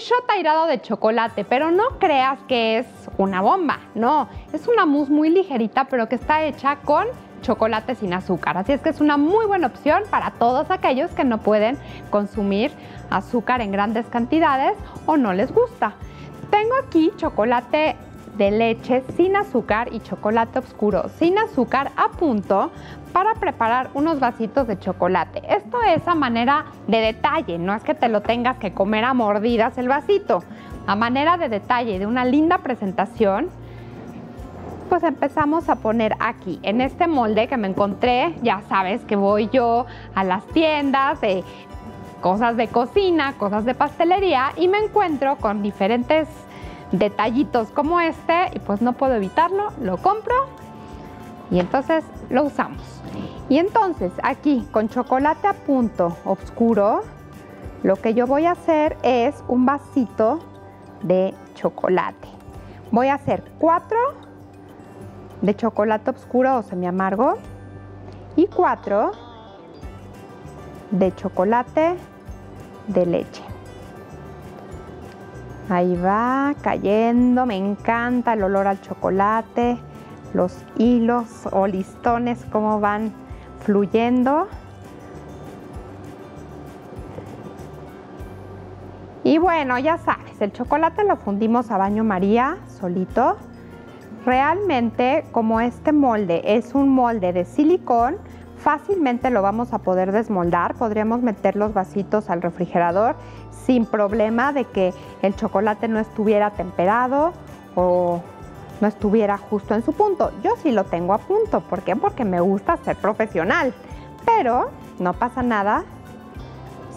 shot airado de chocolate, pero no creas que es una bomba, no. Es una mousse muy ligerita, pero que está hecha con chocolate sin azúcar. Así es que es una muy buena opción para todos aquellos que no pueden consumir azúcar en grandes cantidades o no les gusta. Tengo aquí chocolate de leche sin azúcar y chocolate oscuro sin azúcar a punto para preparar unos vasitos de chocolate. Esto es a manera de detalle, no es que te lo tengas que comer a mordidas el vasito. A manera de detalle, de una linda presentación, pues empezamos a poner aquí, en este molde que me encontré. Ya sabes que voy yo a las tiendas de cosas de cocina, cosas de pastelería, y me encuentro con diferentes detallitos como este, y pues no puedo evitarlo, lo compro y entonces lo usamos. Y entonces aquí con chocolate a punto oscuro, lo que yo voy a hacer es un vasito de chocolate. Voy a hacer 4 de chocolate oscuro o semiamargo y 4 de chocolate de leche. Ahí va cayendo, me encanta el olor al chocolate, los hilos o listones cómo van fluyendo. Y bueno, ya sabes, el chocolate lo fundimos a baño María solito. Realmente, como este molde es un molde de silicón, fácilmente lo vamos a poder desmoldar. Podríamos meter los vasitos al refrigerador sin problema de que el chocolate no estuviera temperado o no estuviera justo en su punto. Yo sí lo tengo a punto. ¿Por qué? Porque me gusta ser profesional. Pero no pasa nada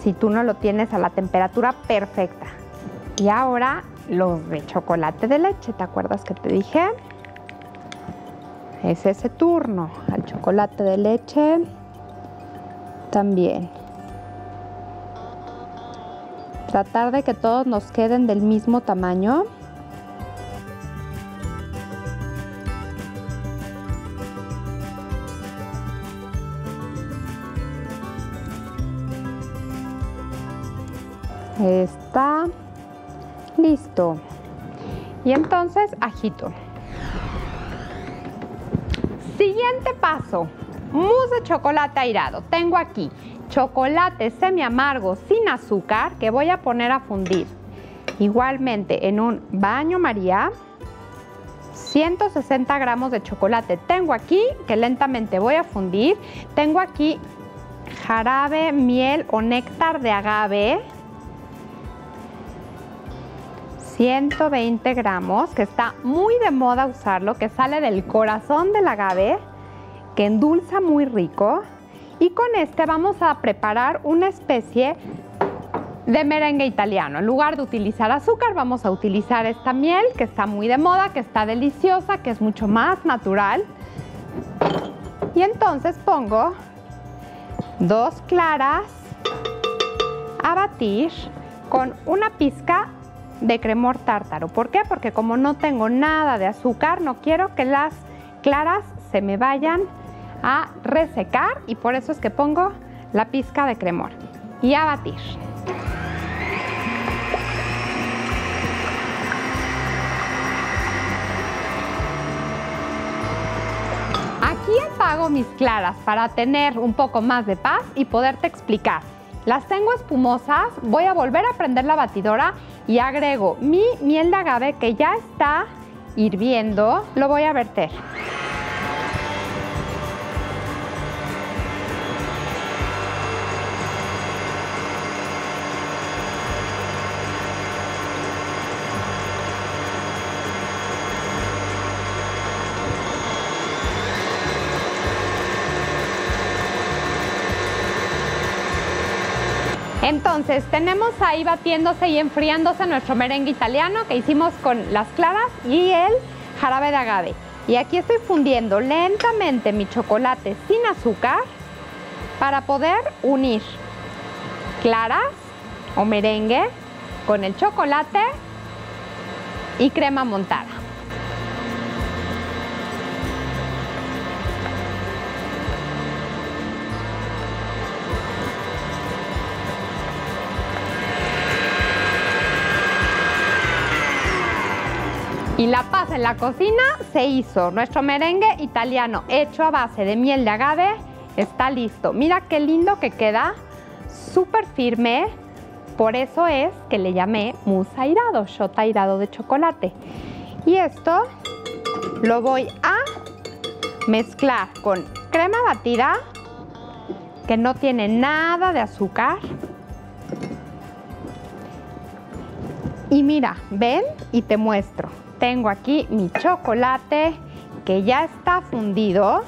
si tú no lo tienes a la temperatura perfecta. Y ahora los de chocolate de leche, ¿te acuerdas que te dije? Es ese turno al chocolate de leche también. Tratar de que todos nos queden del mismo tamaño. Está listo. Y entonces agito. Siguiente paso, mousse de chocolate airado. Tengo aquí chocolate semiamargo sin azúcar que voy a poner a fundir igualmente en un baño María. 160 gramos de chocolate tengo aquí que lentamente voy a fundir. Tengo aquí jarabe, miel o néctar de agave. 120 gramos, que está muy de moda usarlo, que sale del corazón del agave, que endulza muy rico. Y con este vamos a preparar una especie de merengue italiano. En lugar de utilizar azúcar, vamos a utilizar esta miel, que está muy de moda, que está deliciosa, que es mucho más natural. Y entonces pongo 2 claras a batir con una pizca de cremor tártaro. ¿Por qué? Porque como no tengo nada de azúcar, no quiero que las claras se me vayan a resecar, y por eso es que pongo la pizca de cremor. Y a batir. Aquí apago mis claras para tener un poco más de paz y poderte explicar. Las tengo espumosas, voy a volver a prender la batidora y agrego mi miel de agave que ya está hirviendo. Lo voy a verter. Entonces tenemos ahí batiéndose y enfriándose nuestro merengue italiano que hicimos con las claras y el jarabe de agave. Y aquí estoy fundiendo lentamente mi chocolate sin azúcar para poder unir claras o merengue con el chocolate y crema montada. Y la pasa en la cocina se hizo. Nuestro merengue italiano hecho a base de miel de agave está listo. Mira qué lindo que queda, súper firme. Por eso es que le llamé mousse airado, shot airado de chocolate. Y esto lo voy a mezclar con crema batida, que no tiene nada de azúcar. Y mira, ven y te muestro. Tengo aquí mi chocolate que ya está fundido.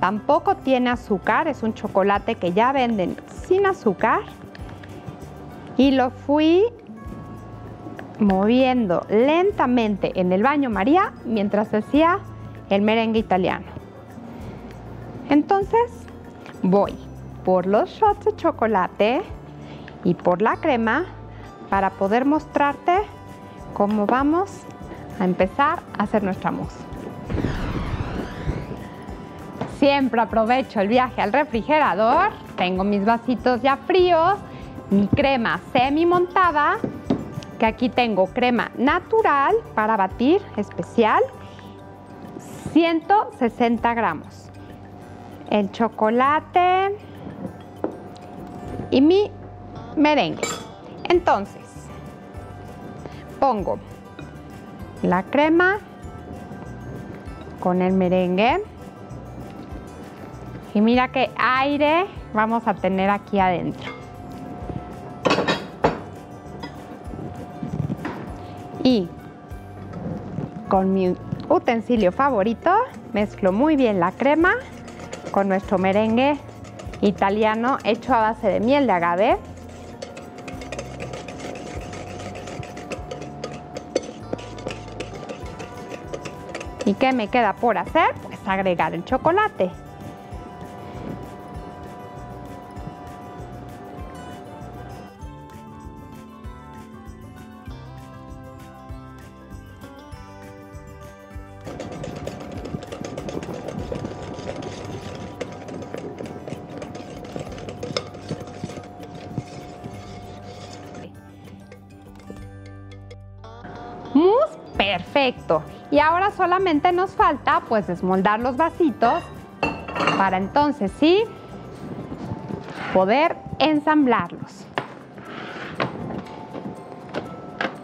Tampoco tiene azúcar, es un chocolate que ya venden sin azúcar. Y lo fui moviendo lentamente en el baño María mientras hacía el merengue italiano. Entonces voy por los shots de chocolate y por la crema para poder mostrarte cómo vamos a empezar a hacer nuestra mousse. Siempre aprovecho el viaje al refrigerador. Tengo mis vasitos ya fríos, mi crema semi montada, que aquí tengo crema natural para batir especial, 160 gramos. El chocolate y mi merengue. Entonces, pongo la crema con el merengue y mira qué aire vamos a tener aquí adentro. Y con mi utensilio favorito mezclo muy bien la crema con nuestro merengue italiano hecho a base de miel de agave. ¿Y qué me queda por hacer? Pues agregar el chocolate. Mousse perfecto. Y ahora solamente nos falta pues desmoldar los vasitos para entonces sí poder ensamblarlos.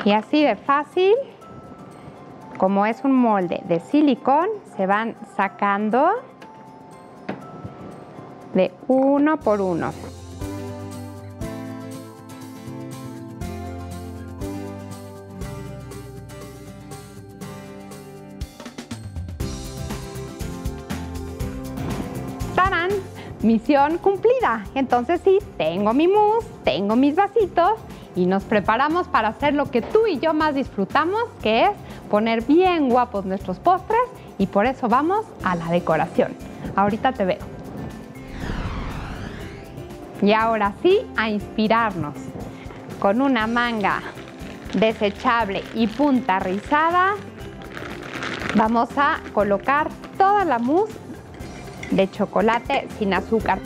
Y así de fácil, como es un molde de silicón, se van sacando de uno por uno. Misión cumplida. Entonces sí, tengo mi mousse, tengo mis vasitos y nos preparamos para hacer lo que tú y yo más disfrutamos, que es poner bien guapos nuestros postres, y por eso vamos a la decoración. Ahorita te veo. Y ahora sí, a inspirarnos con una manga desechable y punta rizada. Vamos a colocar toda la mousse de chocolate sin azúcar.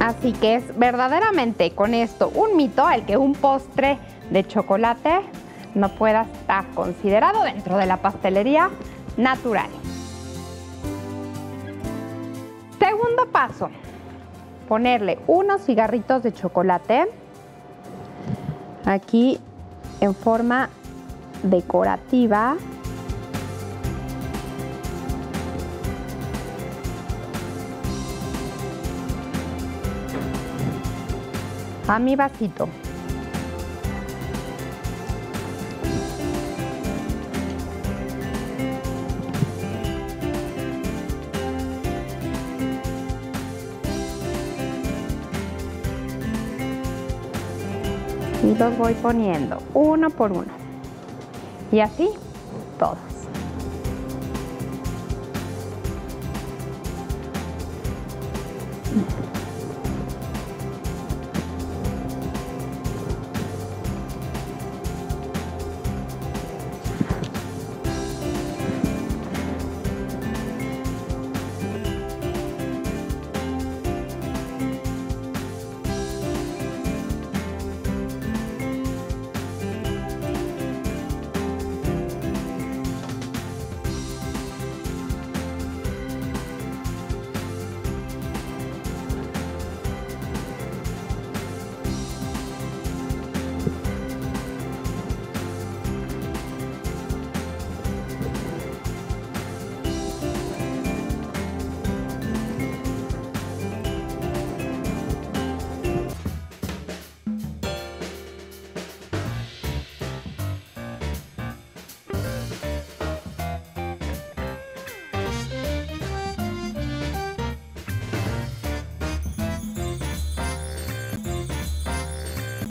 Así que es verdaderamente con esto un mito el que un postre de chocolate no pueda estar considerado dentro de la pastelería natural. Segundo paso, ponerle unos cigarritos de chocolate aquí en forma decorativa. A mi vasito. Y los voy poniendo uno por uno. Y así todo.